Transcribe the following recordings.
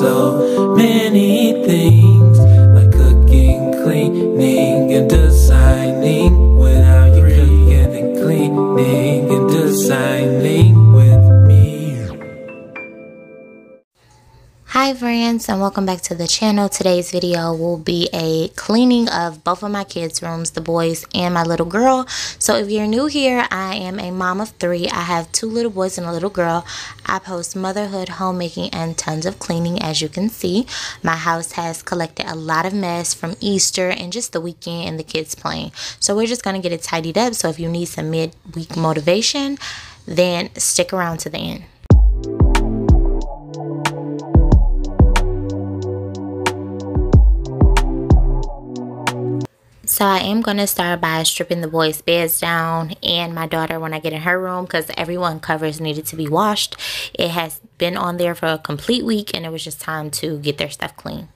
so many things, like cooking, cleaning, and designing. Without you cooking and cleaning and designing with me. Hi friends, and welcome back to the channel. Today's video will be a cleaning of both of my kids' rooms, the boys and my little girl. So if you're new here, I am a mom of three. I have two little boys and a little girl. I post motherhood, homemaking, and tons of cleaning, as you can see. My house has collected a lot of mess from Easter and just the weekend and the kids playing. So we're just going to get it tidied up. So if you need some midweek motivation, then stick around to the end. So I am going to start by stripping the boys' beds down and my daughter when I get in her room, because everyone's covers needed to be washed. It has been on there for a complete week and it was just time to get their stuff clean.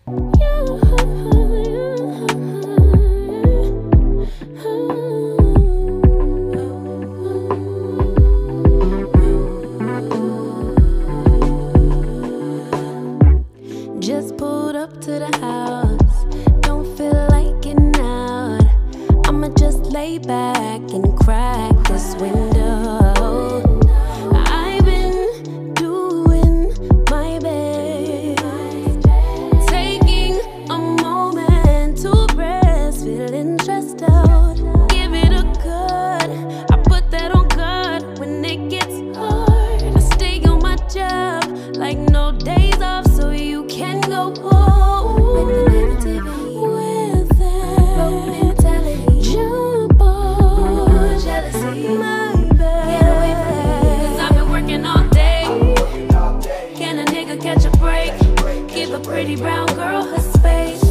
Just pulled up to the house, don't feel like it now. Just lay back and crack this window. I've been doing my best, taking a moment to rest, feeling stressed out. Give it a good, I put that on God when it gets hard. I stay on my job like no days off, so you can go home. Pretty brown girl her space.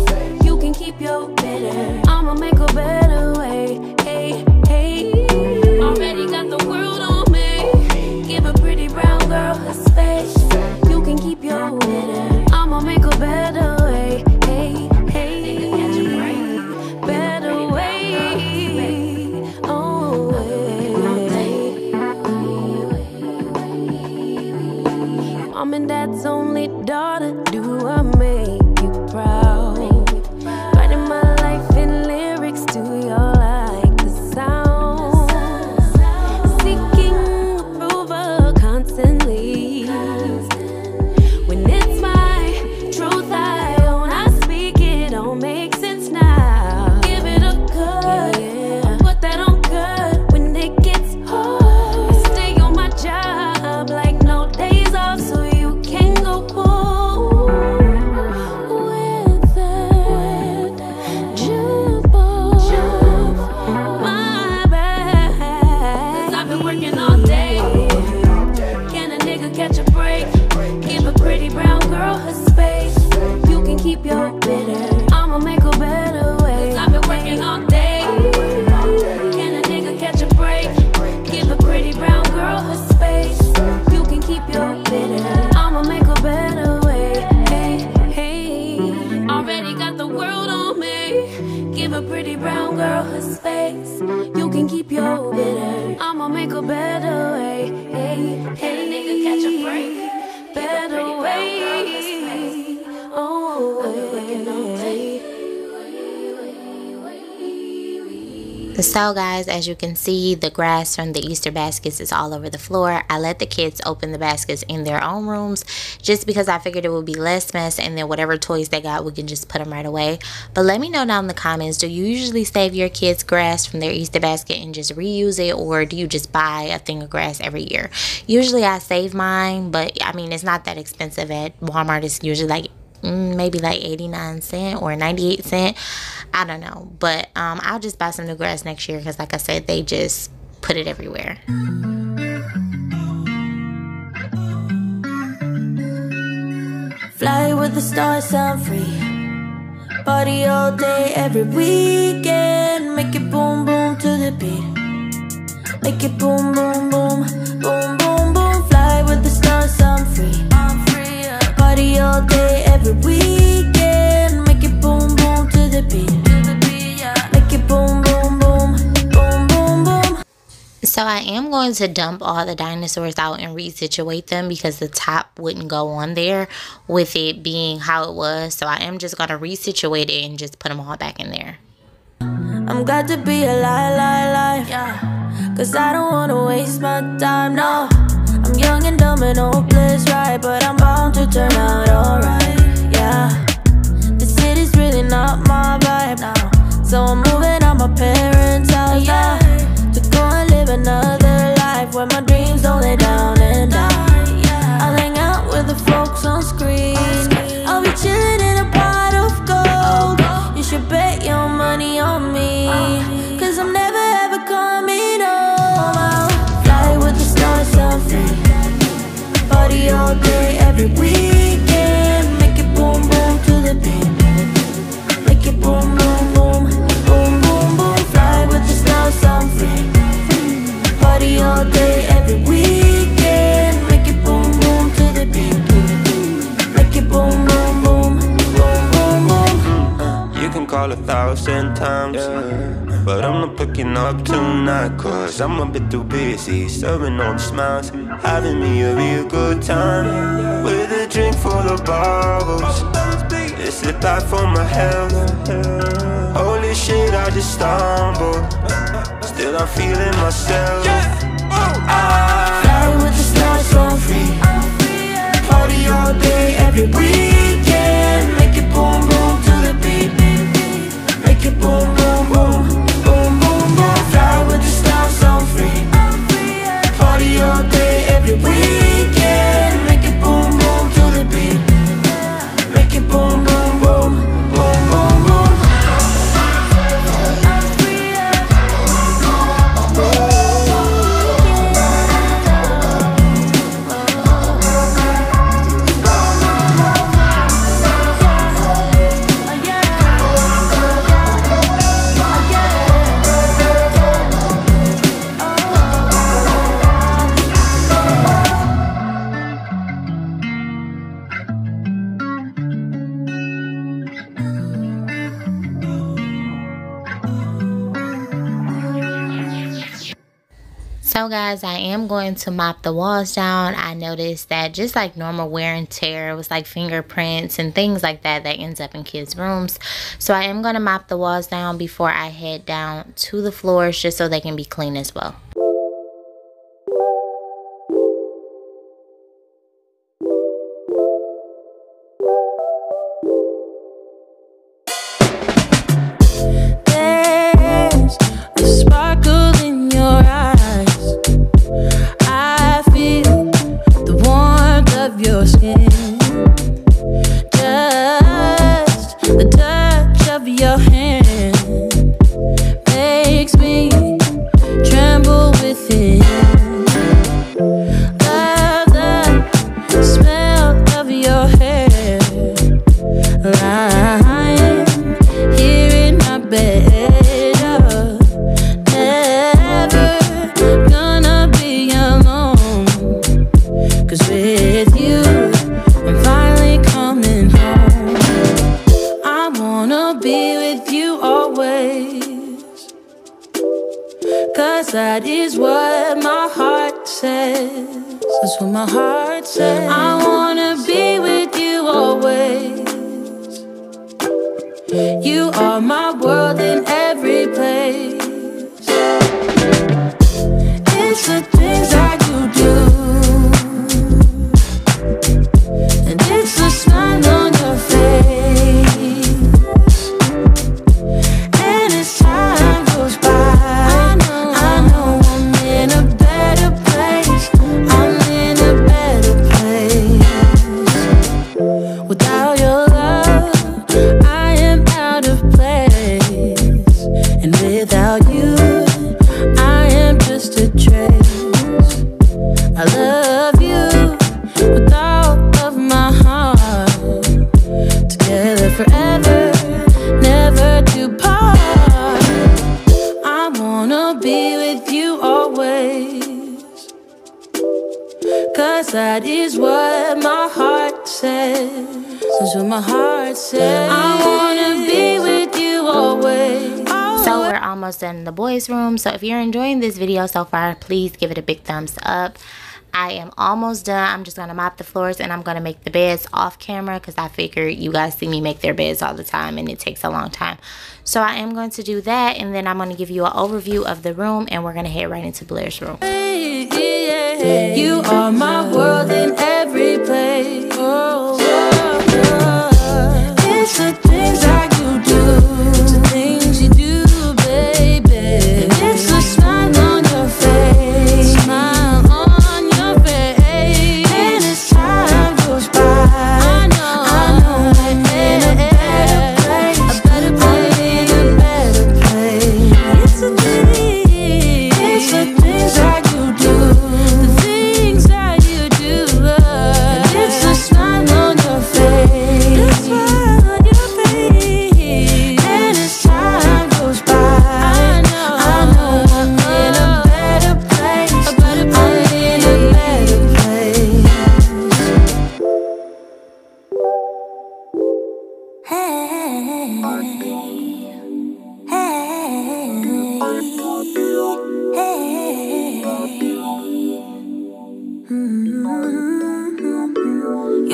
You can keep your bitter, I'ma make a better way. Hey, hey, already got the world on me. Give a pretty brown girl her space. You can keep your bitter, I'ma make a better way. Hey, hey, better way. Oh, way. Mom and dad's only daughter, do I make you proud? Writing my life in lyrics to your like the sound. Seeking approval constantly. When it's my truth I own, I speak it all makes sense now. Give it a cut, put that on good when it gets hard. I stay on my job like no days off, so you can go cool. Keep your bitter, I'ma make a better way. 'Cause I've been working all day. Can a nigga catch a break? Give a pretty brown girl her space. You can keep your bitter, I'ma make a better way. Hey, hey, already got the world on me. Give a pretty brown girl her space. You can keep your bitter, I'ma make a better way. Hey, hey, can a nigga catch a break? Better way. So guys, as you can see, the grass from the Easter baskets is all over the floor. I let the kids open the baskets in their own rooms just because I figured it would be less mess, and then whatever toys they got, we can just put them right away. But let me know down in the comments, do you usually save your kids' grass from their Easter basket and just reuse it, or do you just buy a thing of grass every year? Usually I save mine, but I mean, it's not that expensive at Walmart. It's usually like maybe like 89 cents or 98 cents, I don't know, but I'll just buy some new grass next year, because like I said, they just put it everywhere. Fly with the stars, sound free, party all day every weekend. Make it boom boom to the beat, make it boom boom boom boom boom boom. Fly with the stars, sound free, party all day every weekend. Make it boom boom to the beat, make it boom boom boom boom boom boom. So I am going to dump all the dinosaurs out and resituate them because the top wouldn't go on there with it being how it was. So I am just going to resituate it and just put them all back in there. I'm glad to be alive, yeah. Cause I don't want to waste my time, no. I'm young and dumb and hopeless, right? But I'm bound to turn out alright, yeah. The city's really not my vibe now, so I'm moving out my parents' house, yeah. To go and live another life where my dreams don't lay down and die, yeah. I'll hang out with the folks on screen, I'll be chilling in a pot of gold. You should bet your money on me, cause I'm never ever coming home. I'll fly with the stars, I'm free. Party all day, every weekend. Make it boom, boom to the beat. Make it boom, boom, boom. Boom, boom, boom. Fly with the stars, I'm free. Party all day, every weekend. Make it boom, boom to the beat. Make it boom, boom. Call 1,000 times, yeah. But I'm not picking up tonight, cause I'm a bit too busy serving all the smiles, having me a real good time, with a drink full of bubbles. It's the bad for my health. Holy shit, I just stumbled. Still I'm feeling myself. I fly with the stars, so I'm free. Party all day, every weekend. Make it boom, boom to the beat. Make it boom, boom, boom, boom, boom, boom. Fly with the stars, I'm free. Party all day, every weekend. Make it boom, boom to the beat. Make it boom, boom, boom, boom, boom, boom. So guys, I am going to mop the walls down. I noticed that just like normal wear and tear, it was like fingerprints and things like that that ends up in kids' rooms. So I am going to mop the walls down before I head down to the floors just so they can be clean as well. That is what my heart says. That's what my heart says. I wanna be with you always. You are my world in every place. It's the things that you do, and it's the smile on your face. And as time goes by, that is what my heart says. That's what my heart says. I wanna be with you always. So we're almost almost done in the boys' room. So if you're enjoying this video so far, please give it a big thumbs up. I am almost done. I'm just going to mop the floors and I'm going to make the beds off camera because I figure you guys see me make their beds all the time and it takes a long time. So I am going to do that, and then I'm going to give you an overview of the room and we're going to head right into Blair's room. Hey, yeah. You are my world in every place. Oh, yeah, yeah. It's the things that you do. It's the things you do, baby. It's the smile on your face.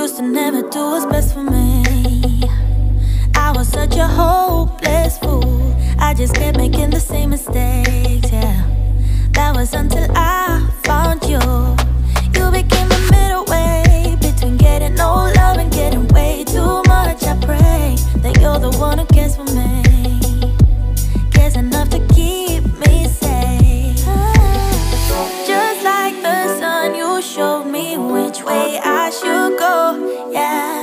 Used to never do what's best for me. I was such a hopeless fool. I just kept making the same mistakes, yeah. That was until I found you. You became the middle way between getting no love and getting way too much. I pray that you're the one who cares for me, cares enough to keep me safe. Just like the sun, you showed me which way I should go, yeah.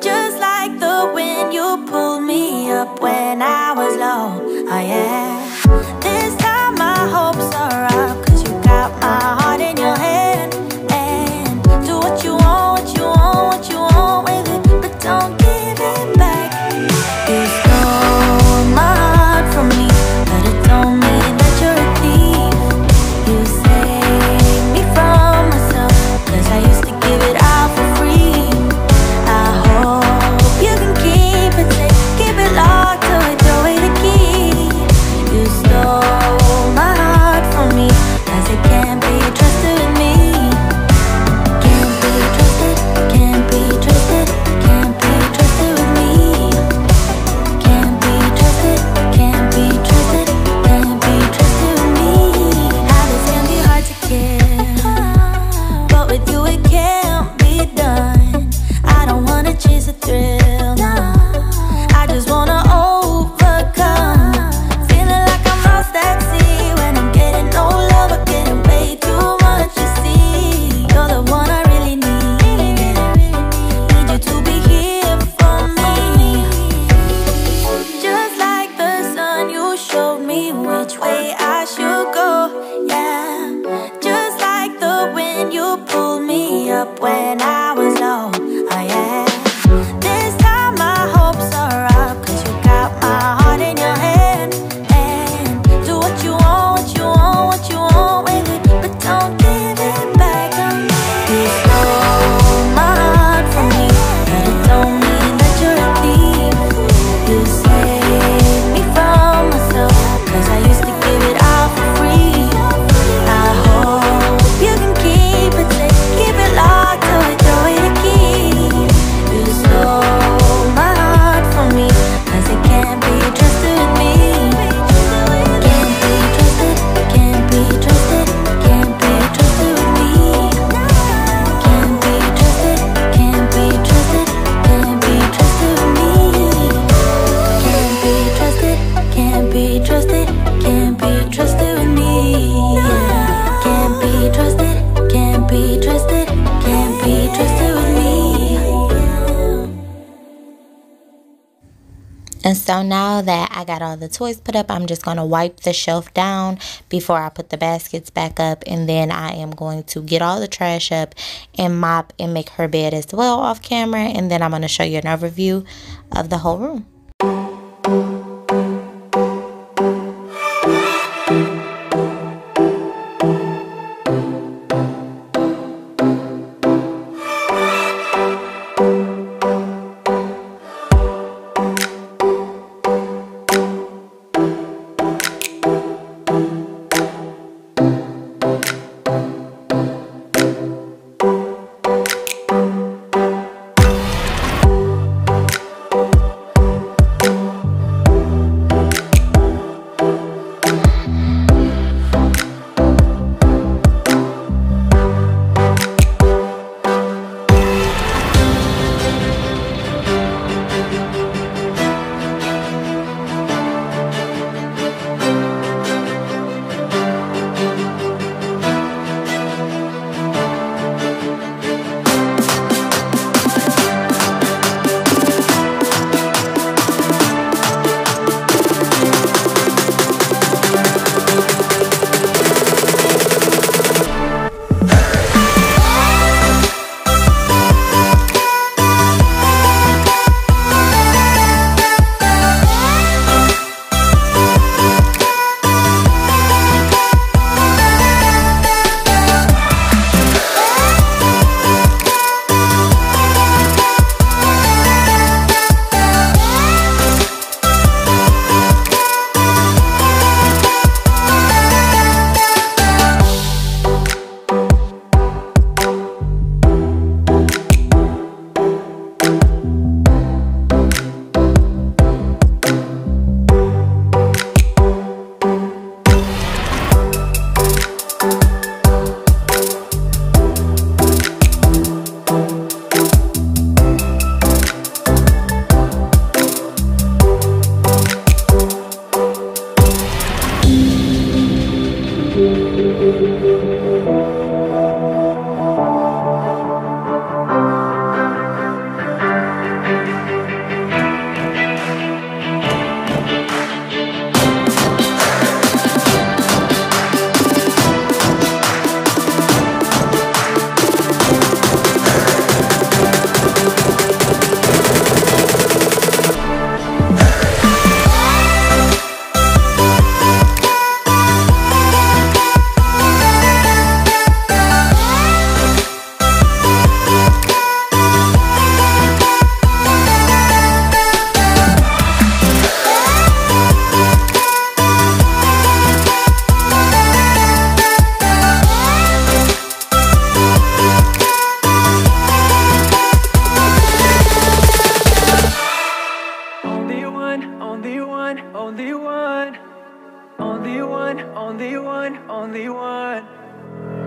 Just like the wind, you pulled me up when I was low, oh yeah. This time my hopes are up, cause you got my heart in your hand. And do what you want, what you want, what you want with it, but don't give it back. You stole my heart from me, but it don't mean that you're a thief. You saved me from myself, cause I used to give it out for free. I hope you can keep it safe, keep it locked till we throw away the key. You stole my heart from me, cause it can't be trusted with me. Can't be trusted, can't be trusted, can't be trusted with me. Can't be trusted, can't be trusted, can't be trusted with me. Now this can be hard to give, but with you it can't be done. I don't wanna chase a thrill, no. I just wanna overcome, feeling like I'm lost at sea. When I'm getting no love, I'm getting way too much, you see. You're the one I really need, need you to be here for me. Just like the sun, you showed me which way I should go, yeah. Just like the wind, you pulled me up when I was low, oh yeah. This time my hopes are up, cause you got my heart in your hand. And do what you want, what you want, what you want with it, but don't give it back. You stole my heart from me, but it don't mean that you're a thief. You saved me from myself, cause I used to give it out for free. I hope you can keep it safe, keep it locked till we throw away the key. You stole my heart from me, cause it can't be trusted with me. Can't be trusted, can't be trusted, can't be trusted with me. Can't be trusted, can't be trusted, can't be trusted with me. Can't be trusted, can't be trusted, can't be trusted with me. Can't be trusted, can't be trusted, can't be trusted with me. And so now that I got all the toys put up, I'm just going to wipe the shelf down before I put the baskets back up. And then I am going to get all the trash up and mop and make her bed as well off camera. And then I'm going to show you an overview of the whole room.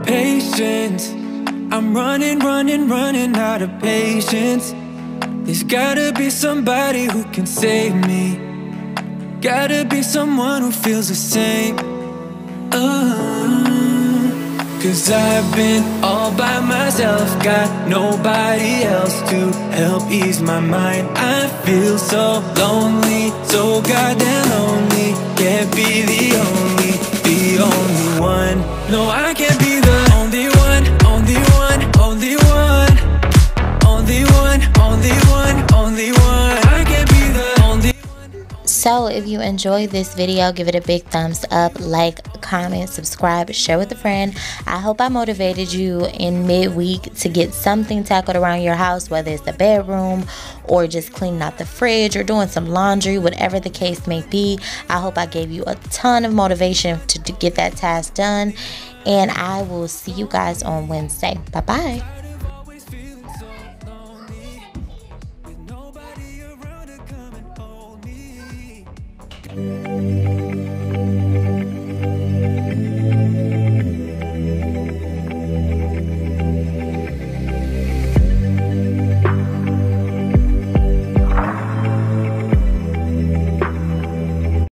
patience. I'm running out of patience. There's gotta be somebody who can save me. Gotta be someone who feels the same. 'Cause I've been all by myself, got nobody else to help ease my mind. I feel so lonely, so goddamn lonely. Can't be the only one. No, I can't be the only one. I can't be the only one. So if you enjoyed this video, give it a big thumbs up, like, comment, subscribe, share with a friend. I hope I motivated you in midweek to get something tackled around your house, whether it's the bedroom or just cleaning out the fridge or doing some laundry, whatever the case may be. I hope I gave you a ton of motivation to get that task done, and I will see you guys on Wednesday. Bye bye.